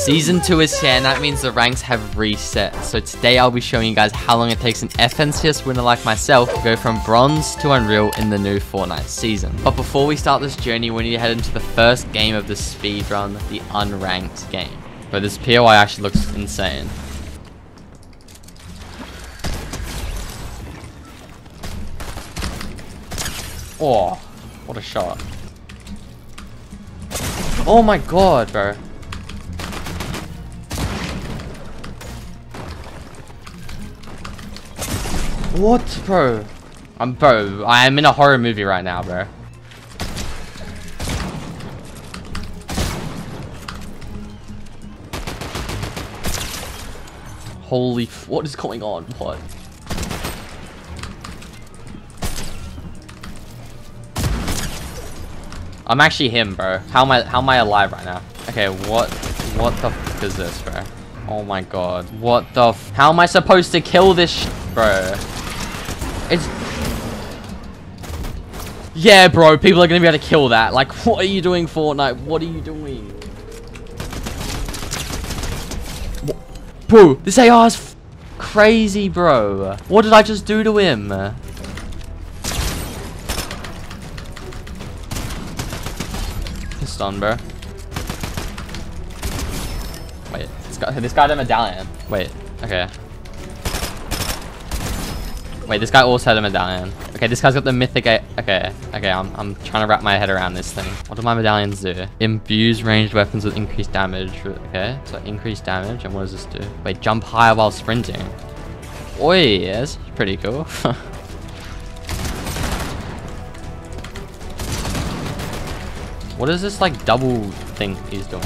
Season 2 is here, and that means the ranks have reset. So today I'll be showing you guys how long it takes an FNCS winner like myself to go from bronze to Unreal in the new Fortnite season. But before we start this journey, we need to head into the first game of the speedrun, the unranked game. But this POI actually looks insane. Oh, what a shot. Oh my god, bro. What, bro? I am in a horror movie right now, bro. Holy f, what is going on? What? I'm actually him, bro. How am I alive right now? Okay, what the f is this, bro? Oh my god. What the f, how am I supposed to kill this sh, bro? It's, yeah, bro, people are gonna be able to kill that. Like, what are you doing, Fortnite? What are you doing? What? Bro, this AR is f crazy, bro. What did I just do to him? Done, bro. Wait, this guy had a medallion. Wait, okay. Wait, this guy also had a medallion. Okay, this guy's got the mythic. Okay. I'm trying to wrap my head around this thing. What do my medallions do? Imbues ranged weapons with increased damage. Okay, so increased damage. And what does this do? Wait, jump higher while sprinting. Oi, yes, pretty cool. What is this, like, double thing he's doing?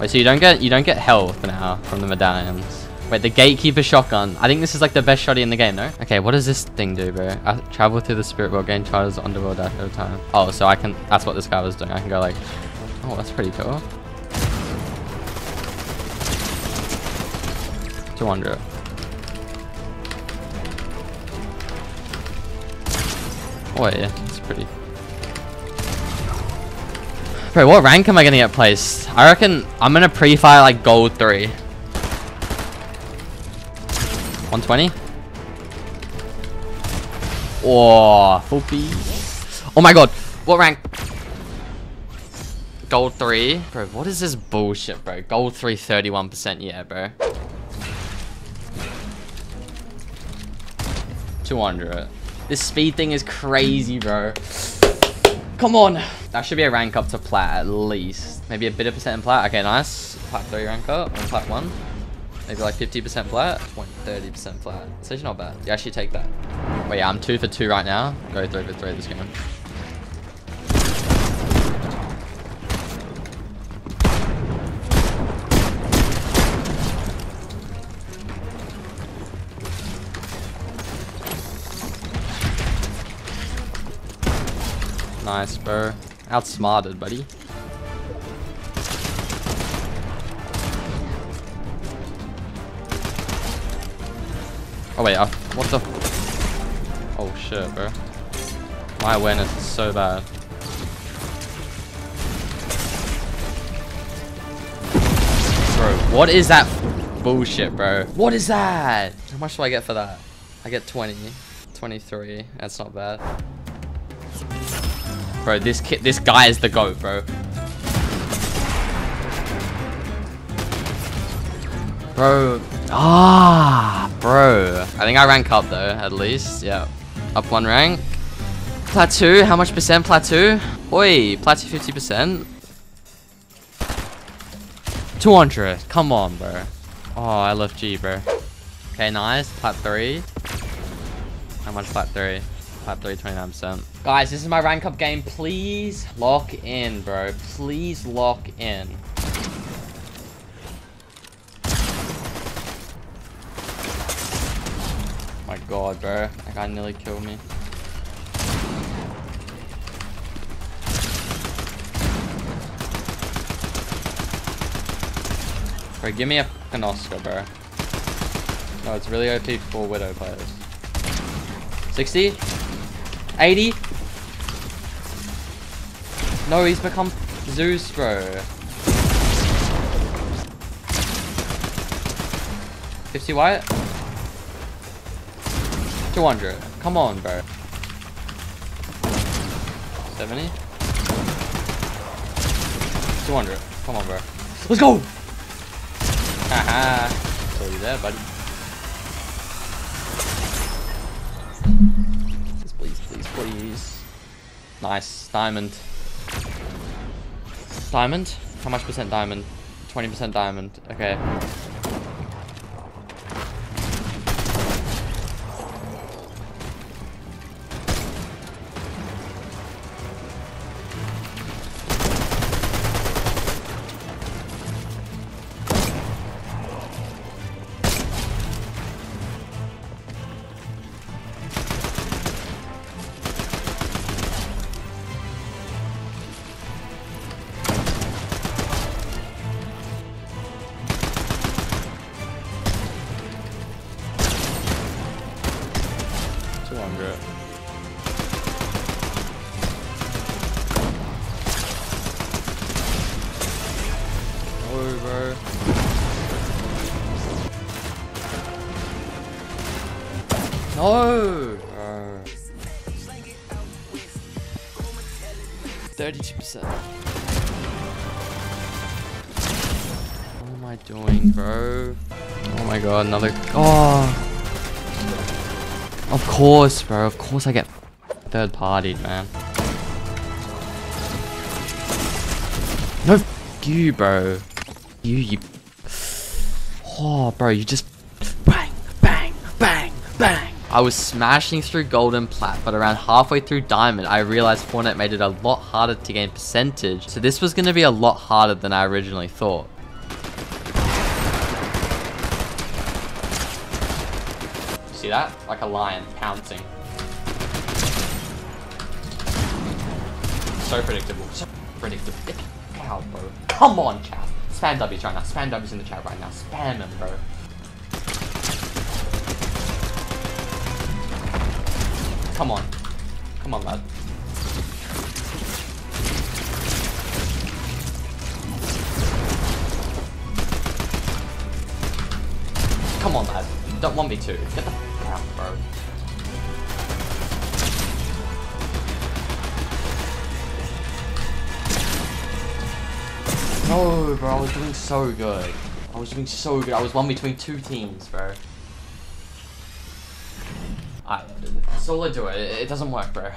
Wait, so you don't get health now from the medallions. Wait, the gatekeeper shotgun. I think this is like the best shotty in the game, no? Okay, what does this thing do, bro? I travel through the spirit world, gain charges, underworld at no time. Oh, so I can. That's what this guy was doing. I can go like, oh, that's pretty cool. 200. Oh yeah, it's pretty. Bro, what rank am I gonna get placed? I reckon I'm gonna pre-fire like gold 3. 120. Oh, full B. Oh my god, what rank? Gold 3. Bro, what is this bullshit, bro? Gold 3, 31%, yeah, bro. 200. This speed thing is crazy, bro. Come on. That should be a rank up to plat at least. Maybe a bit of percent in plat. Okay, nice. Plat 3 rank up and plat 1. Maybe like 50% flat, 30% flat. It's actually not bad. You actually take that. Wait, yeah, I'm 2 for 2 right now. Go 3 for 3 this game. Nice, bro. Outsmarted, buddy. Oh, wait. What the? Oh, shit, bro. My awareness is so bad. Bro, what is that bullshit, bro? What is that? How much do I get for that? I get 20. 23. That's not bad. Bro, this guy is the GOAT, bro. Bro. Ah, bro. I think I rank up, though, at least. Yeah. Up 1 rank. Plateau, how much percent plateau? Oi, plateau 50%. 200. Come on, bro. Oh, I love G, bro. Okay, nice. Plat 3. How much plat 3? 329%. Guys, this is my rank up game. Please lock in, bro. Please lock in. My god, bro. That guy nearly killed me. Bro, give me a fucking Oscar, bro. No, it's really OP for Widow players. 60? 80? No, he's become Zeus, bro. 50 white. 200. Come on, bro. 70. 200. Come on, bro. Let's go! Haha. Saw you there, buddy. Please, please, please. Nice. Diamond. Diamond? How much percent diamond? 20% diamond. Okay. No! 32%. What am I doing, bro? Oh my god, another. Oh! Of course, bro. Of course I get third partied, man. No, f you, bro. You. Oh, bro, you just. Bang, bang, bang, bang. I was smashing through gold and plat, but around halfway through diamond, I realized Fortnite made it a lot harder to gain percentage. So this was going to be a lot harder than I originally thought. See that? Like a lion pouncing. So predictable. So predictable. Cow, bro. Come on, chat. Spam W's right now. Spam W's in the chat right now. Spam them, bro. Come on. Come on, lad. Come on, lad. Don't 1v2. Get the f*** out, bro. No, bro. I was doing so good. I was doing so good. I was 1v2 two teams, bro. I solo do it. It doesn't work, bro.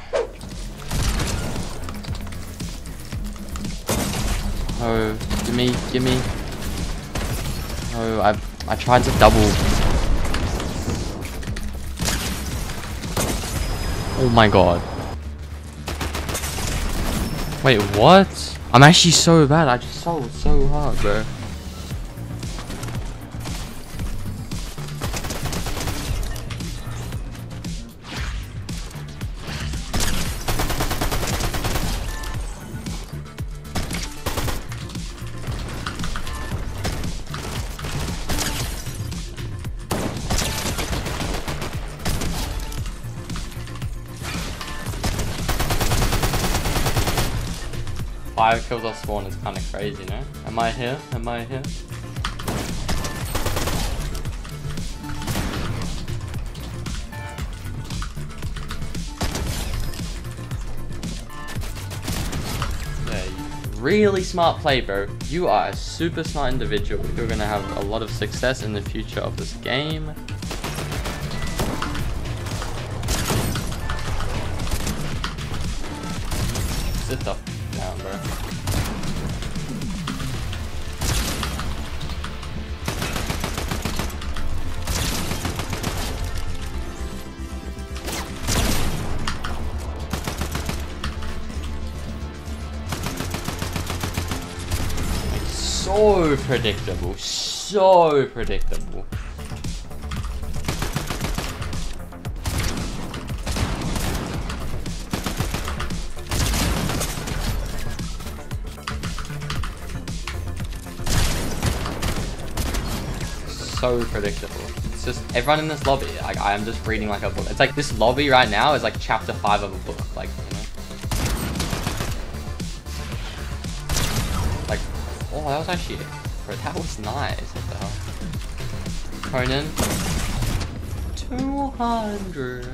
Oh, gimme, gimme. Oh, I tried to double. Oh my god. Wait, what? I'm actually so bad. I just sold so hard, bro. Five kills off spawn is kind of crazy, no? Am I here? Am I here? Yeah, really smart play, bro. You are a super smart individual. You're gonna have a lot of success in the future of this game. Sit the f down, bro. Like, so predictable, so predictable. So predictable. It's just everyone in this lobby, like I am just reading like a book. It's like this lobby right now is like chapter 5 of a book, like, you know. Like, oh, that was actually, bro, that was nice. What the hell? Conan, 200.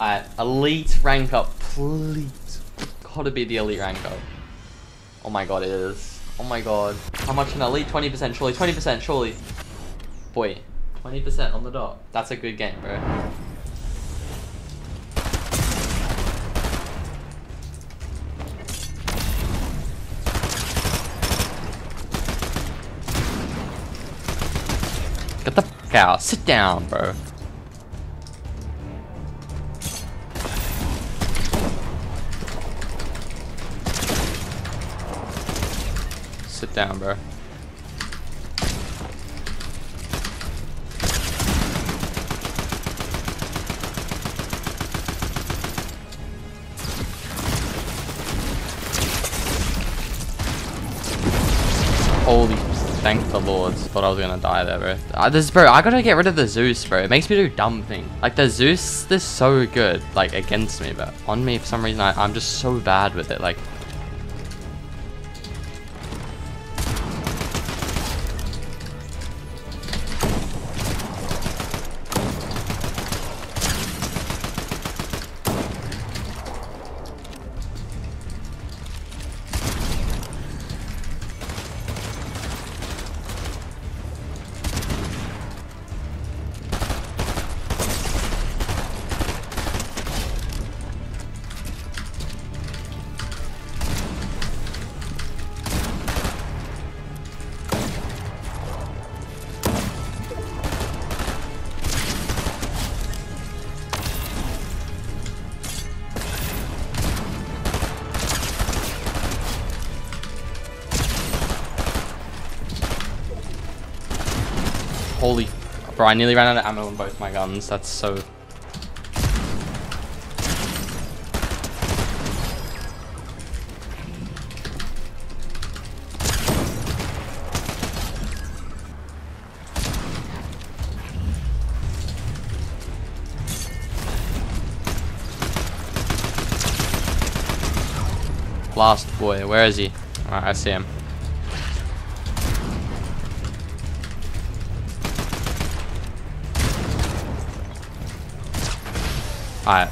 Alright, elite rank up, please. Gotta be the elite rank up. Oh my god, it is. Oh my god. How much an elite? 20% surely, 20% surely. Boy, 20% on the dot. That's a good game, bro. Get the fuck out. Sit down, bro. Sit down, bro. Holy, thank the Lord. Thought I was gonna die there, bro. I gotta get rid of the Zeus, bro. It makes me do dumb things. Like, the Zeus is so good, like, against me, but on me, for some reason, I'm just so bad with it, like. Holy, bro, I nearly ran out of ammo on both my guns. That's so. Last boy, where is he? Alright, I see him. Alright.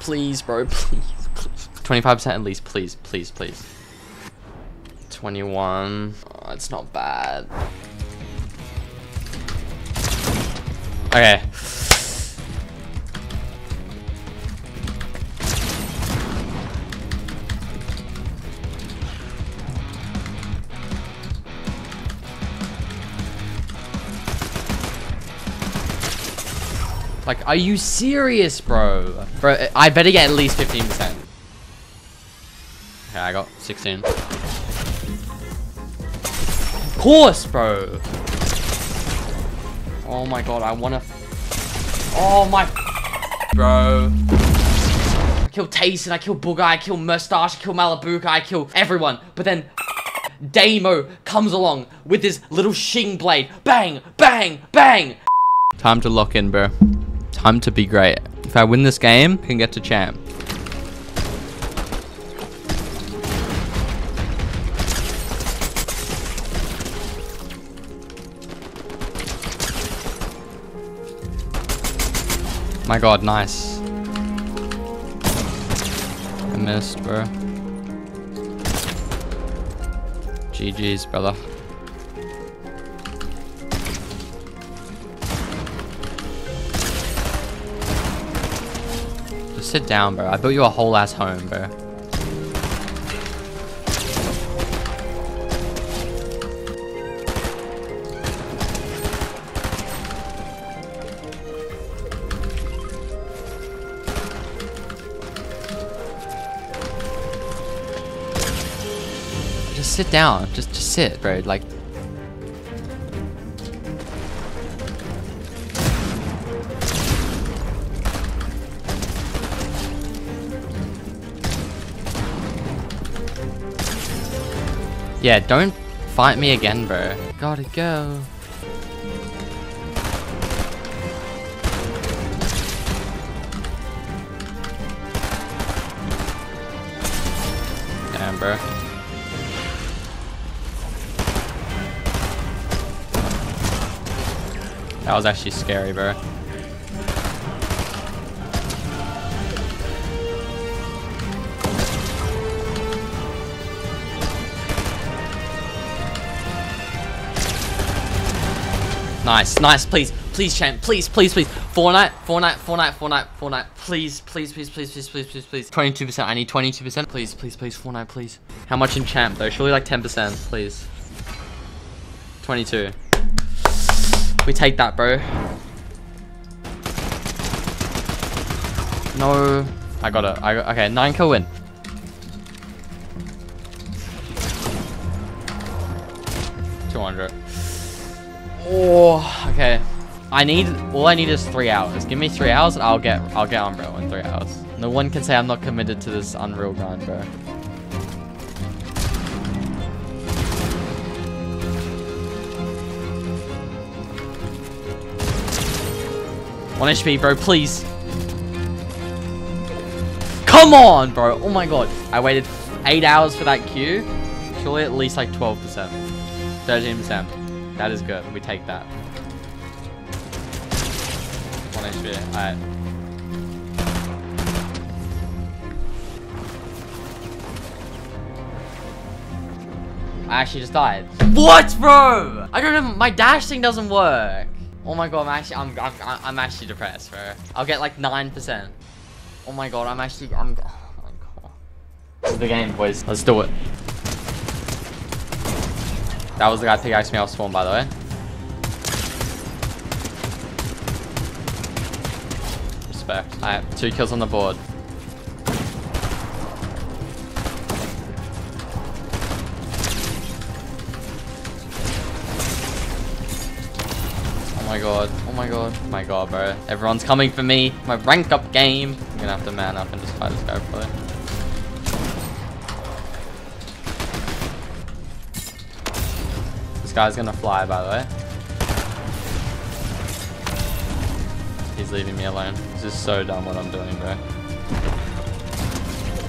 Please, bro, please, please. 25% at least, please, please, please. 21. Oh, it's not bad. Okay. Like, are you serious, bro? Bro, I better get at least 15%. Okay, I got 16. Of course, bro. Oh my god, I wanna. Oh my. Bro. I kill Tayson, I kill Booga, I kill Mustache, I kill Malabuka, I kill everyone. But then Demo comes along with his little shing blade. Bang, bang, bang. Time to lock in, bro. Time to be great. If I win this game, I can get to champ. My god, nice. I missed, bro. GG's, brother. Sit down, bro. I built you a whole ass home, bro. Just sit down. Just sit, bro. Like. Yeah, don't fight me again, bro. Gotta go. Damn, bro. That was actually scary, bro. Nice, nice, please, please, champ, please, please, please. Fortnite, Fortnite, Fortnite, Fortnite, Fortnite, please, please, please, please, please, please, please, please. 22%, I need 22%. Please, please, please, Fortnite, please. How much in champ though? Surely like 10%, please. 22. We take that, bro. No, I got it. Okay, 9-kill win. $200. Oh, okay. All I need is 3 hours. Give me 3 hours and I'll get Unreal in 3 hours. No one can say I'm not committed to this Unreal grind, bro. One HP, bro, please. Come on, bro. Oh my god. I waited 8 hours for that queue. Surely at least like 12%. 13%. That is good. We take that. 1 HP. Alright. I actually just died. What, bro? I don't know. My dash thing doesn't work. Oh my god. I'm actually depressed, bro. I'll get like 9%. Oh my god. Oh my god. This is the game, boys. Let's do it. That was the guy pickaxed me off spawn, by the way. Respect. Alright, 2 kills on the board. Oh my god. Oh my god. Oh my god, bro. Everyone's coming for me. My rank up game. I'm gonna have to man up and just fight this guy, probably. This guy's gonna fly, by the way. He's leaving me alone. This is so dumb what I'm doing, bro.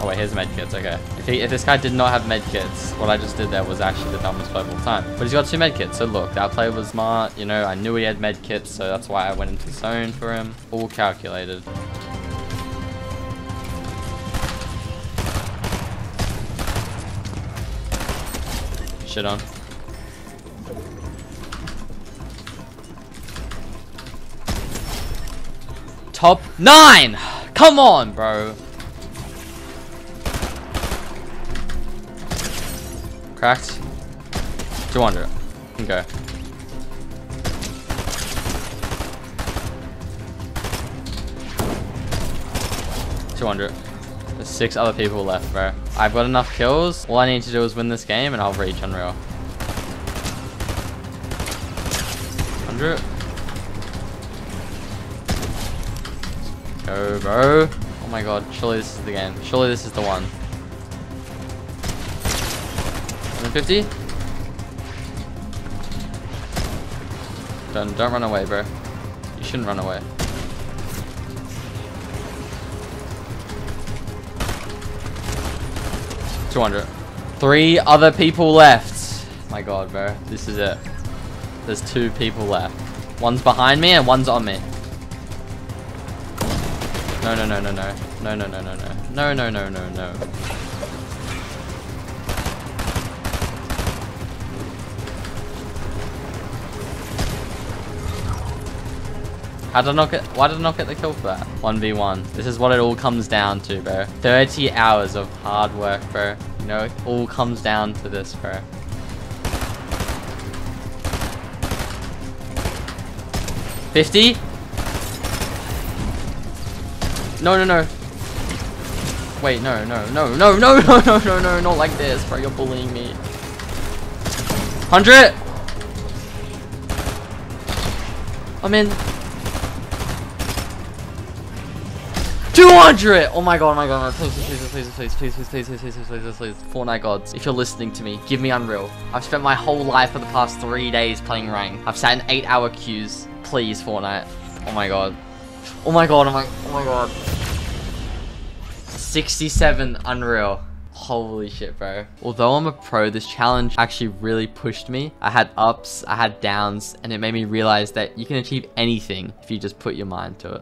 Oh wait, here's medkits, okay. If this guy did not have medkits, what I just did there was actually the dumbest play of all time. But he's got 2 medkits, so look, that play was smart. You know, I knew he had medkits, so that's why I went into zone for him. All calculated. Shit on. Top 9! Come on, bro. Cracked. 200. Okay. Go. 200. There's 6 other people left, bro. I've got enough kills. All I need to do is win this game and I'll reach Unreal. 100. Go, bro. Oh my god. Surely this is the game. Surely this is the one. 150. Don't run away, bro. You shouldn't run away. $200. 3 other people left. My god, bro. This is it. There's 2 people left. One's behind me and one's on me. No, no, no, no, no. No, no, no, no, no. No, no, no, no, no. How did I not get... Why did I not get the kill for that? 1v1. This is what it all comes down to, bro. 30 hours of hard work, bro. You know, it all comes down to this, bro. $50? No, no, no. Wait, no, no, no, no, no, no, no, no, no, not like this, bro. You're bullying me. 100. I'm in. 200. Oh my god, oh my god. Please, please, please, please, please, please, please, please, please, please, please, please. Fortnite gods, if you're listening to me, give me Unreal. I've spent my whole life for the past 3 days playing rank. I've sat in 8-hour queues. Please, Fortnite. Oh my god. Oh my god, oh my god. 67 Unreal. Holy shit, bro. Although I'm a pro, this challenge actually really pushed me. I had ups, I had downs, and it made me realize that you can achieve anything if you just put your mind to it.